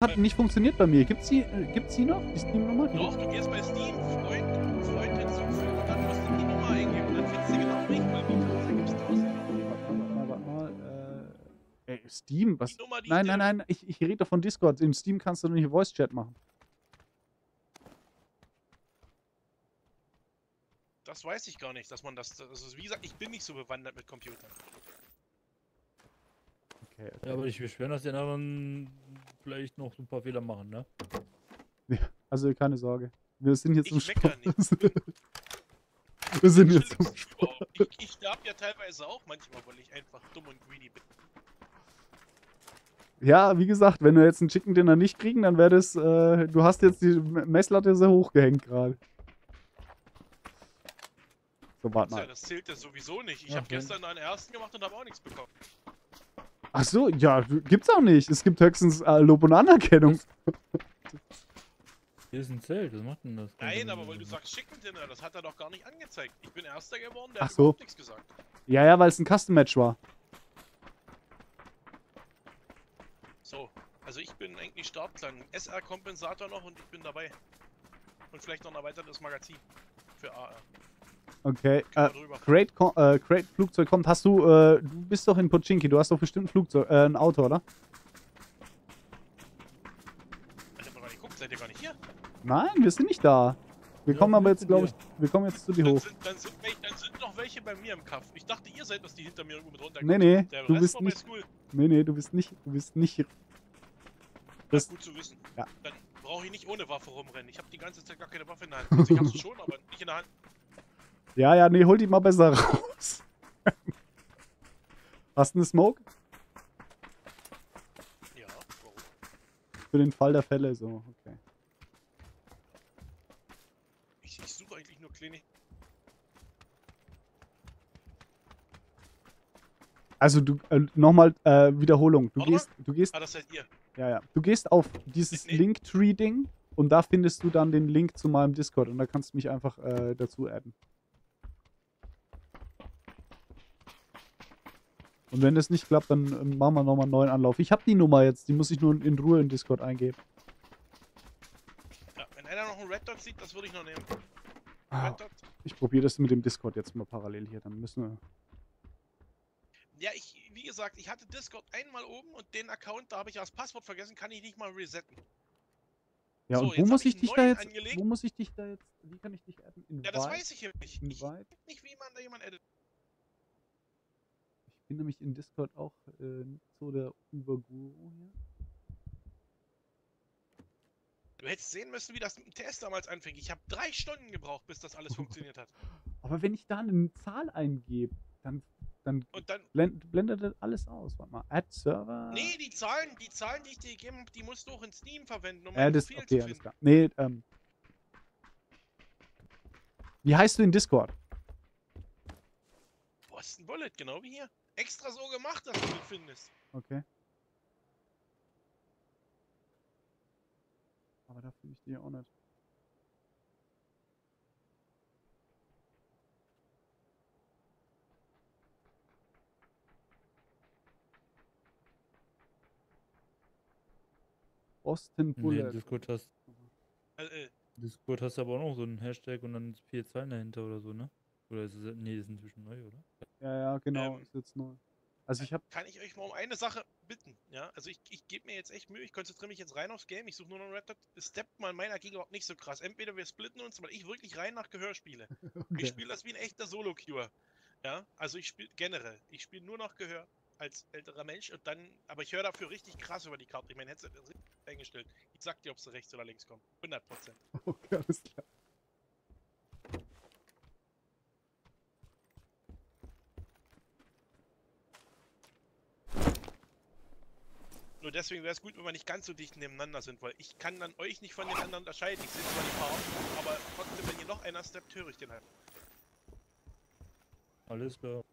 Hat nicht funktioniert bei mir. Gibt's die noch? Die Steam-Nummer? Doch, du gehst bei Steam, Freund hinzufügen und dann musst du die Nummer eingeben. Dann findest du genau mich, weil du gibst draußen. Warte mal. Steam? Was? Nein, ich rede doch von Discord. In Steam kannst du nur hier Voice-Chat machen. Das weiß ich gar nicht, dass man das... Also wie gesagt, ich bin nicht so bewandert mit Computern. Okay. Ja, aber ich beschwöre, dass die anderen vielleicht noch ein paar Fehler machen, ne? Ja, also keine Sorge. Wir sind jetzt im Sport. Wir sind jetzt im Sport. Ich sterbe ja teilweise auch manchmal, weil ich einfach dumm und greedy bin. Ja, wie gesagt, wenn wir jetzt einen Chicken Dinner nicht kriegen, dann wäre das... du hast jetzt die Messlatte sehr hochgehängt gerade. So, warte mal. Ja, das zählt ja sowieso nicht. Ich habe gestern einen ersten gemacht und habe auch nichts bekommen. Ach so, ja, gibt's auch nicht. Es gibt höchstens Lob und Anerkennung. Hier ist ein Zelt, was macht denn das? Nein, aber weil du sagst Chicken Dinner, das hat er doch gar nicht angezeigt. Ich bin Erster geworden, der hat überhaupt nichts gesagt. Ja, ja, weil es ein Custom-Match war. So, also ich bin eigentlich Startklang. SR-Kompensator noch und ich bin dabei. Und vielleicht noch ein erweitertes Magazin für AR. Okay, Crate Flugzeug kommt. Hast du, du bist doch in Pochinki, du hast doch bestimmt ein Flugzeug, ein Auto, oder? Ich hab doch gar nicht geguckt, seid ihr gar nicht hier? Nein, wir sind nicht da. Wir kommen aber jetzt, glaube ich, wir kommen jetzt zu dir hoch. Dann sind noch welche bei mir im Kaff. Ich dachte, ihr seid, dass die hinter mir irgendwo mit runterkommen. Nee, du bist nicht. Nee, du bist nicht. Das ist gut zu wissen. Ja. Dann brauche ich nicht ohne Waffe rumrennen. Ich habe die ganze Zeit gar keine Waffe in der Hand. Also ich habe sie schon, aber nicht in der Hand. Ja, nee, hol die mal besser raus. Hast du eine Smoke? Ja, warum? Für den Fall der Fälle, so, okay. Ich suche eigentlich nur Klinik. Also, du, nochmal, Wiederholung. Du gehst. Ah, das seid ihr. Ja. Du gehst auf dieses Link-Tree-Ding und da findest du dann den Link zu meinem Discord und da kannst du mich einfach dazu adden. Und wenn das nicht klappt, dann machen wir nochmal einen neuen Anlauf. Ich habe die Nummer jetzt, die muss ich nur in Ruhe in Discord eingeben. Ja, wenn einer noch einen Red Dot sieht, das würde ich noch nehmen. Red Dot. Ich probiere das mit dem Discord jetzt mal parallel hier, dann müssen wir... Ja, wie gesagt, ich hatte Discord einmal oben und den Account, da habe ich ja das Passwort vergessen, kann ich nicht mal resetten. Ja, so, und wo muss ich dich da jetzt... Wie kann ich dich adden? Ja, das weiß ich ja nicht. Ich weiß nicht, wie man da jemanden addet. Ich bin nämlich in Discord auch nicht so der Überguru hier. Du hättest sehen müssen, wie das mit dem TS damals anfing. Ich habe 3 Stunden gebraucht, bis das alles funktioniert hat. Aber wenn ich da eine Zahl eingebe, dann blendet das alles aus. Warte mal, Add Server. Nee, die Zahlen, die ich dir gegeben habe, die musst du auch in Steam verwenden, um ein Profil zu finden. Klar. Nee, wie heißt du in Discord? Austin Bullet, genau wie hier. Extra so gemacht, dass du ihn findest. Okay. Aber da finde ich die auch nicht. Austin Bullet. Nee, Discord hast du aber auch noch so einen Hashtag und dann 4 Zeilen dahinter oder so, ne? Oder ist es, nee, ist inzwischen neu, oder? Ja, genau, ist jetzt neu. Also kann ich euch mal um eine Sache bitten, ja? Also ich gebe mir jetzt echt Mühe, ich konzentriere mich jetzt rein aufs Game, ich suche nur noch einen Red Dot. Steppt mal in meiner Gegenwart nicht so krass. Entweder wir splitten uns, weil ich wirklich rein nach Gehör spiele. Okay. Ich spiele das wie ein echter Solo-Cure, ja? Also ich spiele nur nach Gehör als älterer Mensch und dann, aber ich höre dafür richtig krass über die Karte. Ich mein Headset ist richtig eingestellt. Ich sag dir, ob sie rechts oder links kommen. 100%. Okay, alles klar. Nur deswegen wäre es gut, wenn wir nicht ganz so dicht nebeneinander sind, weil ich kann dann euch nicht von den anderen unterscheiden. Ich sehe zwar die Farben, aber trotzdem, wenn hier noch einer steppt, höre ich den halt. Alles klar.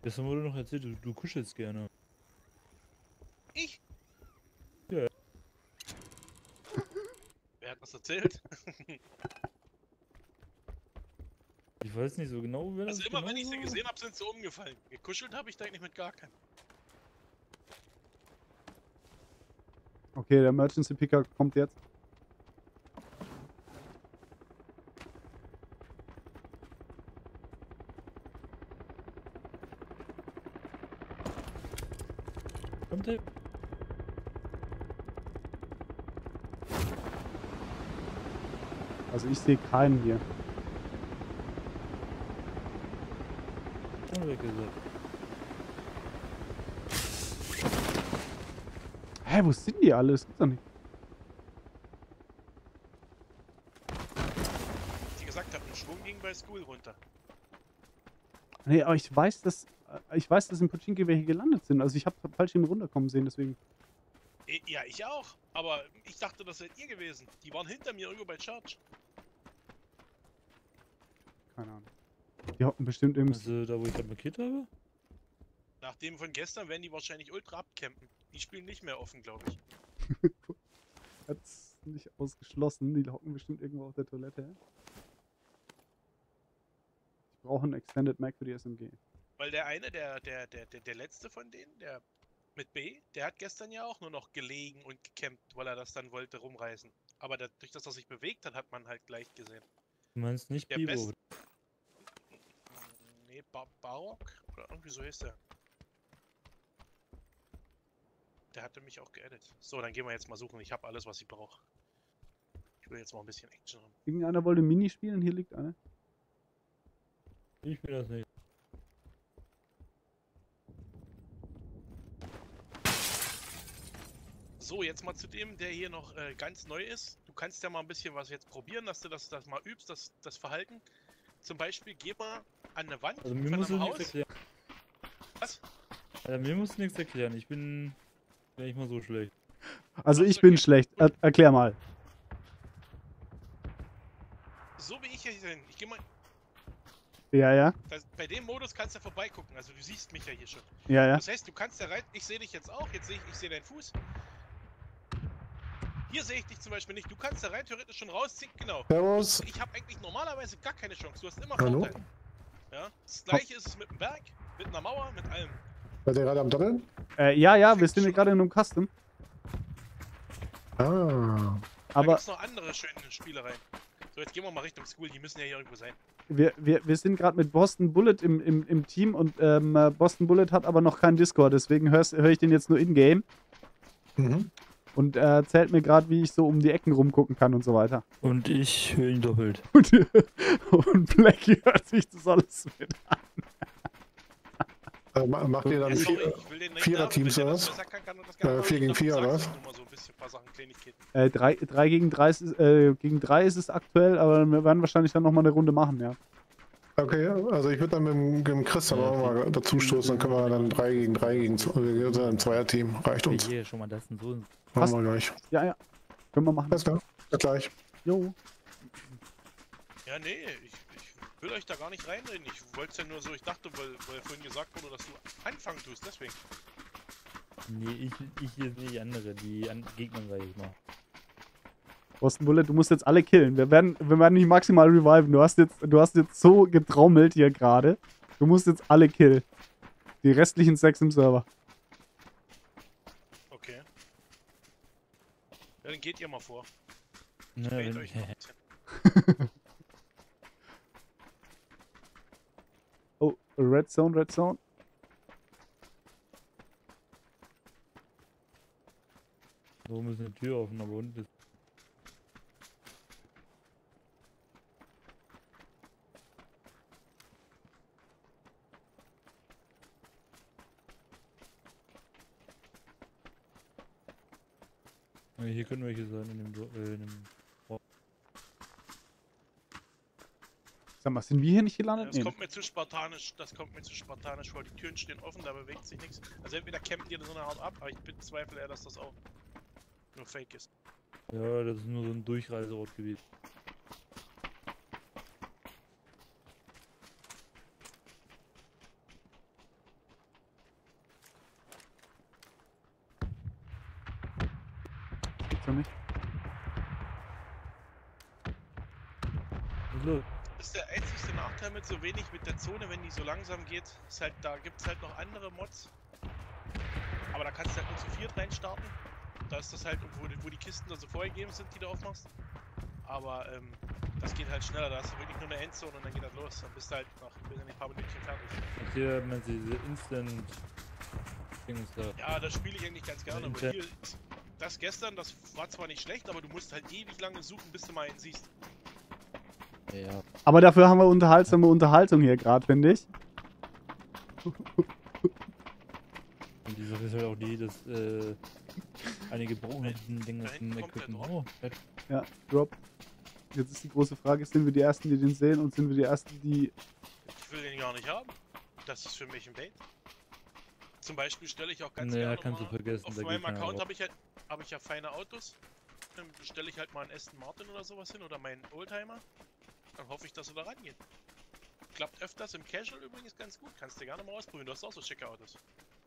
Gestern wurde noch erzählt, du kuschelst gerne. Ich? Ja. Wer hat das erzählt? Ich Ich weiß nicht so genau, wer das ist. Also immer, wenn ich sie gesehen habe, sind sie umgefallen. Gekuschelt habe ich da eigentlich mit gar keinem. Okay, der Emergency Picker kommt jetzt. Kommt der? Also ich sehe keinen hier. Hä, wo sind die alle? Das gibt's doch nicht. Wie gesagt, hab den Schwung ging bei School runter. Nee, aber ich weiß, dass in Pochinki welche gelandet sind. Also ich hab falsch hin runterkommen sehen, deswegen. Ja, ich auch. Aber ich dachte, das seid ihr gewesen. Die waren hinter mir irgendwo bei Charge. Keine Ahnung. Die hocken bestimmt im... Also da, wo ich gerade markiert habe? Nach dem von gestern werden die wahrscheinlich ultra abcampen. Die spielen nicht mehr offen, glaube ich. Hat's nicht ausgeschlossen. Die hocken bestimmt irgendwo auf der Toilette. Ich brauche einen Extended Mag für die SMG. Weil der eine, der letzte von denen, der mit B, der hat gestern ja auch nur noch gelegen und gecampt, weil er das dann wollte rumreißen. Aber dadurch, dass er sich bewegt hat, hat man halt gleich gesehen. Du meinst nicht der Bibo? Nee, Barock? Oder irgendwie so heißt der. Der hatte mich auch geedit. So, dann gehen wir jetzt mal suchen. Ich habe alles, was ich brauche. Ich will jetzt mal ein bisschen Action haben. Irgendeiner wollte Mini spielen? Hier liegt einer. Ich will das nicht. So, jetzt mal zu dem, der hier noch ganz neu ist. Du kannst ja mal ein bisschen was jetzt probieren, dass du das mal übst, das Verhalten. Zum Beispiel, geh mal an eine Wand. Also mir musst du nichts erklären. Was? Also, mir musst du nichts erklären. Ich bin... Wäre ich mal so schlecht. Also ich bin schlecht. Erklär mal. So wie ich hier bin. Ich geh mal... Ja, ja. Bei dem Modus kannst du ja vorbeigucken. Also du siehst mich ja hier schon. Ja, ja. Das heißt, du kannst ja rein... Ich sehe dich jetzt auch. Jetzt sehe ich sehe deinen Fuß. Hier sehe ich dich zum Beispiel nicht. Du kannst da rein theoretisch schon rausziehen. Genau. Servus. Ich habe eigentlich normalerweise gar keine Chance. Du hast immer Vorteil. Ja. Das gleiche ist es mit dem Berg, mit einer Mauer, mit allem. Seid ihr gerade am Doppeln? Ja, wir sind gerade in einem Custom. Ah. Aber da gibt's noch andere schöne Spielereien. So, jetzt gehen wir mal Richtung School. Die müssen ja hier irgendwo sein. Wir sind gerade mit Boston Bullet im Team und Boston Bullet hat aber noch keinen Discord. Deswegen höre ich den jetzt nur in-game. Mhm. Und er erzählt mir gerade, wie ich so um die Ecken rumgucken kann und so weiter. Und ich höre ihn doppelt. Und Blacky hört sich das alles mit an. Macht ihr dann Vierer-Teams oder was? 4 gegen 4 oder was? 3 gegen 3 ist es aktuell, aber wir werden wahrscheinlich dann nochmal eine Runde machen, ja. Okay, also ich würde dann mit dem Christian auch mal dazu stoßen, dann können wir dann 3 gegen 3 gegen 2, ein Zweier-Team, reicht uns. Hier schon mal das und so. Machen wir gleich. Ja, ja, können wir machen. Alles klar, bis gleich. Jo. Ja, nee, ich will euch da gar nicht reinreden, ich wollte es ja nur so, ich dachte, weil vorhin gesagt wurde, dass du anfangen tust, deswegen. Nee, ich jetzt nicht andere, die Gegner, sag ich mal. Austin Buller, du musst jetzt alle killen, wir werden nicht maximal reviven, du hast jetzt so getrommelt hier gerade, du musst jetzt alle killen. Die restlichen 6 im Server. Okay. Ja, dann geht ihr mal vor. Nein. Euch noch. Oh, Red Zone, Red Zone. Warum ist eine Tür offen, aber unten ist... Okay, hier können welche sein, in dem Sag mal, sind wir hier nicht gelandet? Das kommt mir zu spartanisch, weil die Türen stehen offen, da bewegt sich nichts. Also entweder campen die so eine Art ab, aber ich bezweifle eher, dass das auch nur Fake ist. Ja, das ist nur so ein Durchreiseort gewesen. Gibt's doch nicht. ist der einzige Nachteil mit so wenig mit der Zone, wenn die so langsam geht. Ist halt, da gibt es halt noch andere Mods. Aber da kannst du halt nur zu viert reinstarten. Da ist das halt, wo die Kisten dann so vorgegeben sind, die du aufmachst. Aber das geht halt schneller. Da hast du wirklich nur eine Endzone und dann geht das los. Dann bist du halt noch ein paar Minuten fertig. Und hier haben wir diese Instant. Ja, das spiele ich eigentlich ganz gerne. Aber hier, das gestern, das war zwar nicht schlecht, aber du musst halt ewig lange suchen, bis du mal einen siehst. Ja. Aber dafür haben wir unterhaltsame Unterhaltung hier gerade, finde ich. Und die Sache ist halt auch die, dass einige gebrochene Dinge zum Equipment. Oh, ja, Drop. Jetzt ist die große Frage, sind wir die Ersten, die den sehen, und sind wir die Ersten, die... Ich will den gar nicht haben. Das ist für mich ein Bait. Zum Beispiel stelle ich auch ganz gerne mal, vergessen, auf meinem Account habe ich, halt, hab ich ja feine Autos, dann stelle ich halt mal einen Aston Martin oder sowas hin oder meinen Oldtimer, dann hoffe ich, dass er da rangeht. Klappt öfters im Casual übrigens ganz gut, kannst du gerne mal ausprobieren, du hast auch so schicke Autos.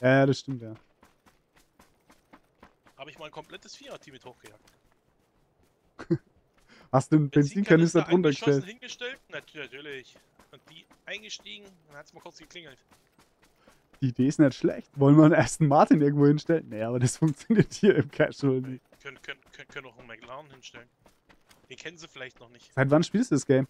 Ja, das stimmt, ja. Habe ich mal ein komplettes Vierer-Team mit hochgejagt. Hast du einen Benzinkanister drunter hingestellt? Natürlich. Und die eingestiegen, dann hat es mal kurz geklingelt. Die Idee ist nicht schlecht. Wollen wir einen Aston Martin irgendwo hinstellen? Nee, aber das funktioniert hier im Casual nicht. Können auch einen McLaren hinstellen. Den kennen sie vielleicht noch nicht. Seit wann spielst du das Game?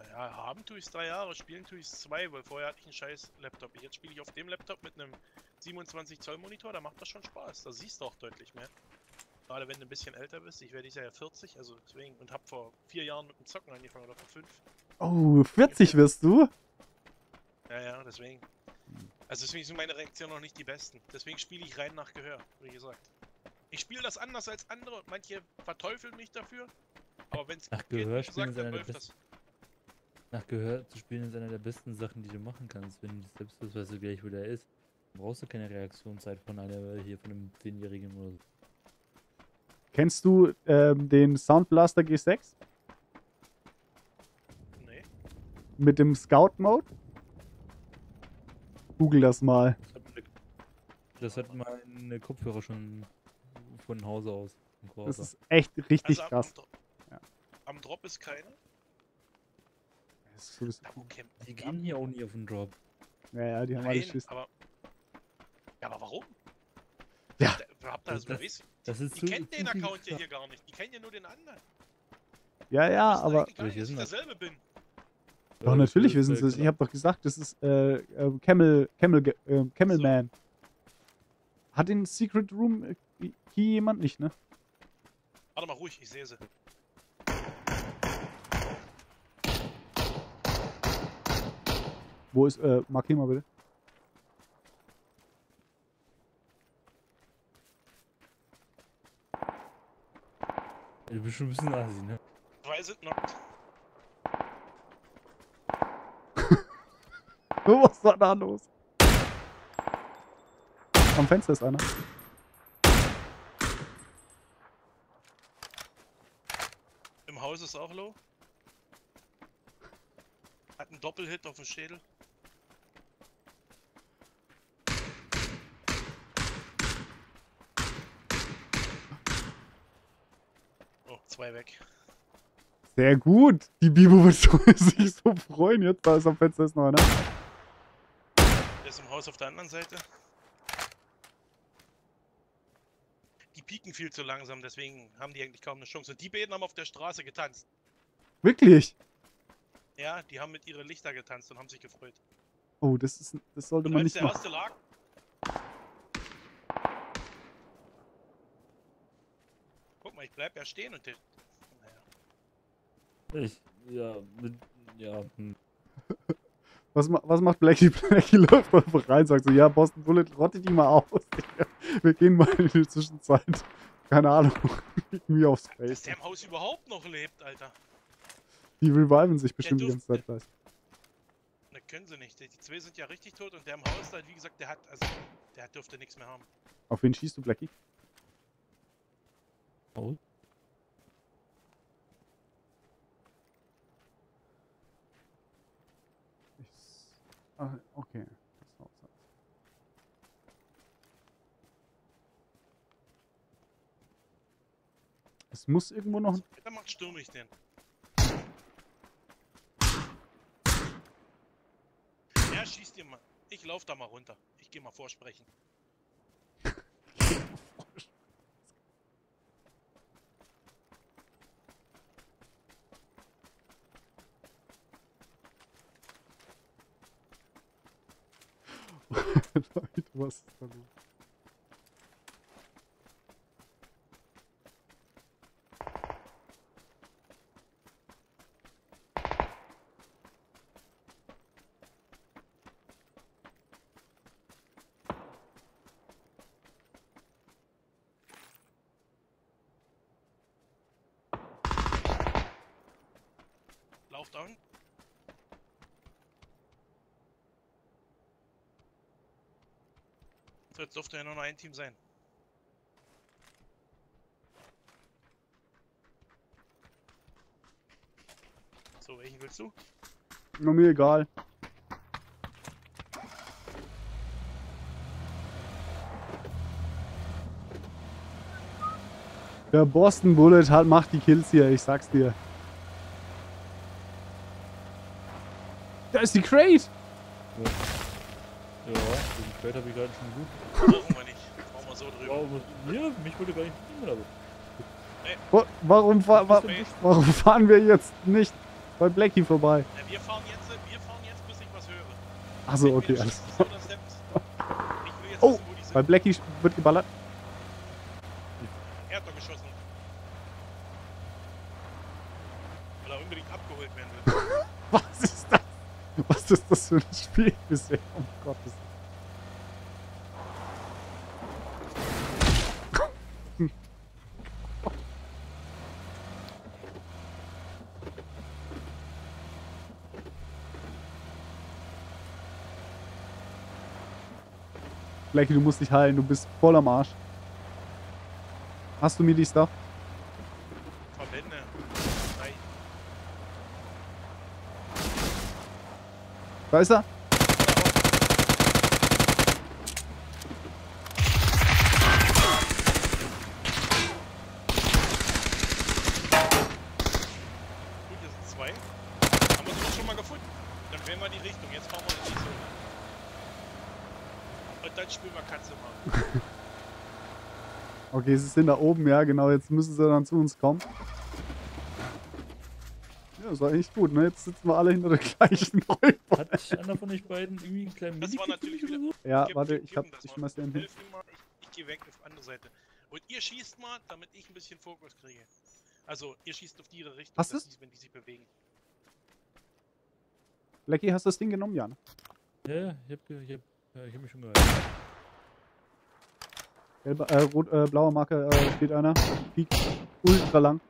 Naja, haben tue ich es 3 Jahre, spielen tue ich es 2, weil vorher hatte ich einen scheiß Laptop. Jetzt spiele ich auf dem Laptop mit einem 27 Zoll Monitor, da macht das schon Spaß. Da siehst du auch deutlich mehr. Gerade wenn du ein bisschen älter bist. Ich werde dieses Jahr ja 40, also deswegen. Und habe vor 4 Jahren mit dem Zocken angefangen, oder vor 5. Oh, 40 wirst du? Ja, ja, deswegen. Also deswegen sind meine Reaktionen noch nicht die besten. Deswegen spiele ich rein nach Gehör, wie gesagt. Ich spiele das anders als andere und manche verteufeln mich dafür. Aber wenn es nach Gehör spielen, dann läuft das. Nach Gehör zu spielen ist eine der besten Sachen, die du machen kannst. Wenn du selbst bist, weißt du gleich, wo der ist. Dann brauchst du keine Reaktionszeit von einer hier von einem 10-Jährigen oder so. Kennst du den Soundblaster G6? Nee. Mit dem Scout Mode? Google das mal. Das hat meine Kopfhörer schon von Hause aus. Das ist echt richtig also krass. Am Drop ist keine. Das ist die gehen hier auch nie auf den Drop. Ja, ja, die haben alle Schiss. Aber warum? Ja. Das ist die kennen den Account ja hier gar nicht. Die kennen ja nur den anderen. Ja, ja, aber... Dass ich derselbe bin. Doch, natürlich wissen sie es. Ich habe doch gesagt, das ist Camelman. So. Hat den Secret Room Key jemand nicht, ne? Warte mal ruhig, ich sehe sie. Wo ist, markier mal bitte. Du bist schon ein bisschen assi, ne? 2 sind noch. Was war da los? Am Fenster ist einer. Im Haus ist auch low. Hat einen Doppelhit auf dem Schädel. Oh, 2 weg. Sehr gut. Die Bibo wird sich so freuen. Jetzt da ist am Fenster ist noch einer. Der ist im Haus auf der anderen Seite. Die pieken viel zu langsam, deswegen haben die eigentlich kaum eine Chance. Und die beiden haben auf der Straße getanzt. Wirklich? Ja, die haben mit ihren Lichter getanzt und haben sich gefreut. Oh, das sollte man nicht machen. Der erste lag. Guck mal, ich bleib ja stehen und den... Naja. Was macht Blacky? Blacky läuft einfach rein, sagt so, ja, Boston Bullet, rotte die mal aus. Wir gehen mal in die Zwischenzeit. Keine Ahnung. Irgendwie aufs Feld. Dass der im Haus überhaupt noch lebt, Alter. Die reviven sich bestimmt die ganze Zeit gleich. Na, können sie nicht. Die 2 sind ja richtig tot und der im Haus, wie gesagt, der dürfte nichts mehr haben. Auf wen schießt du, Blacky? Oh. Ah, okay. Es muss irgendwo noch... Der macht stürmig den. Ja, schießt ihr mal. Ich lauf da mal runter. Ich geh mal vorsprechen. Leute, was ist da los? Lauf down. Jetzt dürfte ja nur noch ein Team sein. So, welchen willst du? Nur mir egal. Der Boston Bullet hat, macht die Kills hier, ich sag's dir. Da ist die Crate! Ja. Ja, den Feld habe ich gerade schon gut. Brauchen wir nicht. Brauchen wir so drüber. Warum, hier? Mich würde gar nicht bedienen, aber. Nee. Warum fahren wir jetzt nicht bei Blacky vorbei? Ja, wir fahren jetzt, bis ich was höre. Achso, okay, alles klar. Oh, wissen, wo die sind. Bei Blacky wird geballert. Er hat doch geschossen. Weil er unbedingt abgeholt werden will. Was ist das? Was ist das für ein Spiel bisher? Um Gottes Willen. Blacky, du musst dich heilen, du bist voll am Arsch. Hast du mir die Stuff? Verbände. Da ist er. Gut, hier sind zwei. Haben wir sowas schon mal gefunden? Dann wählen wir die Richtung. Jetzt fahren wir in die Richtung. Und dann spielen wir Katze machen. Okay, es ist da oben, ja genau. Jetzt müssen sie dann zu uns kommen. Das war eigentlich gut, ne? Jetzt sitzen wir alle hinter der gleichen Räume. Hat einer von euch beiden irgendwie einen kleinen Mini-Kick? Das war natürlich wieder... Ja, warte, ich schmeiß den hin. Ich geh weg auf die andere Seite. Und ihr schießt mal, damit ich ein bisschen Fokus kriege. Also, ihr schießt auf die ihre Richtung, hast dass die, wenn die sich bewegen. Blacky, hast du das Ding genommen, Jan? Ja, ich hab mich schon gehalten. Gelbe, rot, blaue Marke, steht einer. Peak. Ultra lang.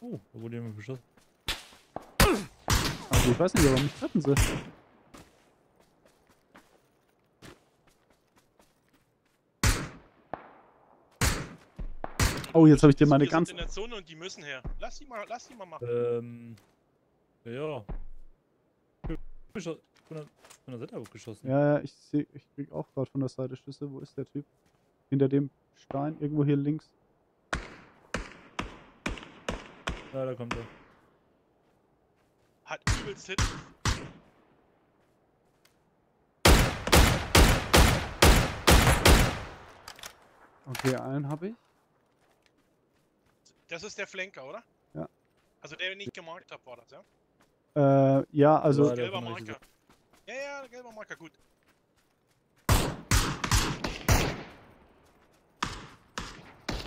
Oh, da wurde jemand beschossen. Also ich weiß nicht, aber mich treffen sie. Oh, jetzt habe ich dir meine ganze... Wir sind in der Zone und die müssen her. Lass die mal machen. Ja. Ich bin von der Seite abgeschossen. Ja, ich krieg auch gerade von der Seite Schüsse. Wo ist der Typ? Hinter dem Stein, irgendwo hier links. Ja, da kommt er. Hat übelst Hit. Okay, einen habe ich. Das ist der Flanker, oder? Ja. Also der, den ich gemarkt habe, war das, ja? Ja, also... Ja, gelber Marker. Ja, gelber Marker, gut.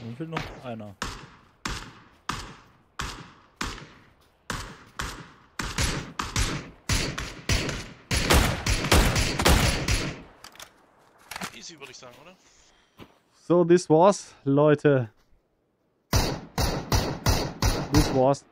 Mir fehlt noch einer. Würde ich sagen, oder? So, this was, Leute. This was.